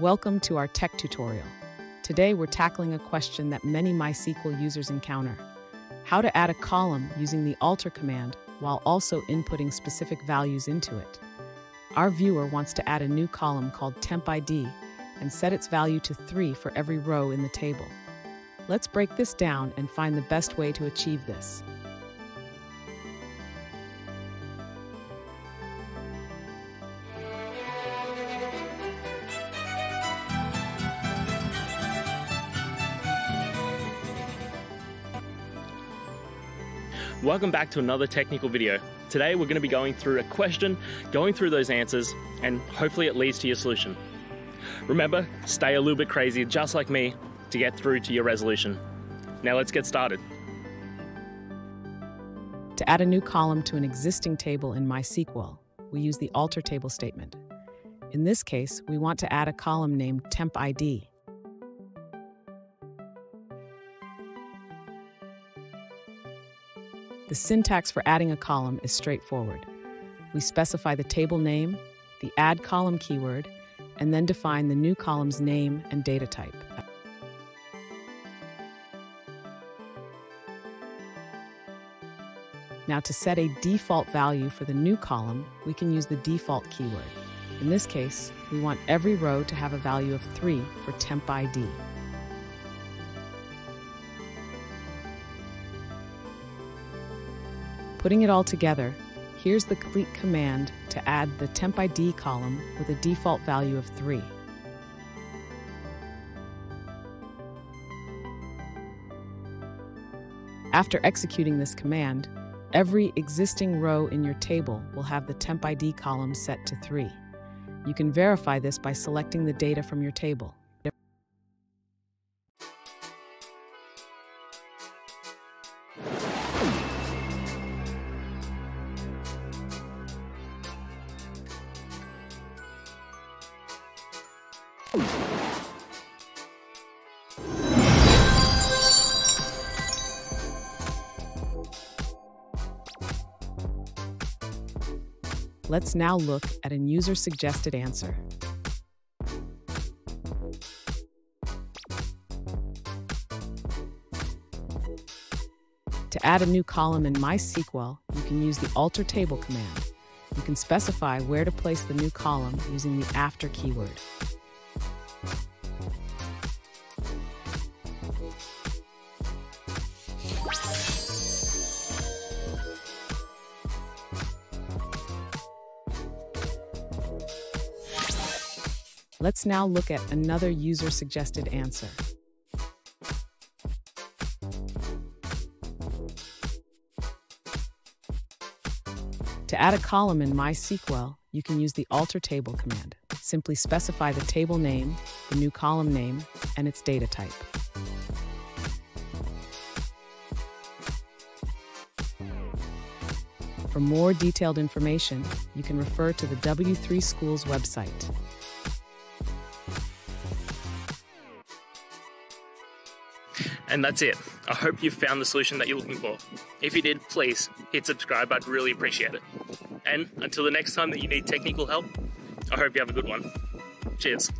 Welcome to our tech tutorial. Today we're tackling a question that many MySQL users encounter: how to add a column using the ALTER command while also inputting specific values into it. Our viewer wants to add a new column called temp_id and set its value to 3 for every row in the table. Let's break this down and find the best way to achieve this. Welcome back to another technical video. Today we're going to be going through a question, going through those answers, and hopefully it leads to your solution. Remember, stay a little bit crazy, just like me, to get through to your resolution. Now let's get started. To add a new column to an existing table in MySQL, we use the ALTER table statement. In this case, we want to add a column named temp_id. The syntax for adding a column is straightforward. We specify the table name, the add column keyword, and then define the new column's name and data type. Now, to set a default value for the new column, we can use the default keyword. In this case, we want every row to have a value of 3 for temp_id. Putting it all together, here's the complete command to add the temp_id column with a default value of 3. After executing this command, every existing row in your table will have the temp_id column set to 3. You can verify this by selecting the data from your table. Let's now look at a user-suggested answer. To add a new column in MySQL, you can use the ALTER TABLE command. You can specify where to place the new column using the after keyword. Let's now look at another user-suggested answer. To add a column in MySQL, you can use the ALTER TABLE command. Simply specify the table name, the new column name, and its data type. For more detailed information, you can refer to the W3 Schools website. And that's it. I hope you found the solution that you're looking for. If you did, please hit subscribe. I'd really appreciate it. And until the next time that you need technical help, I hope you have a good one. Cheers.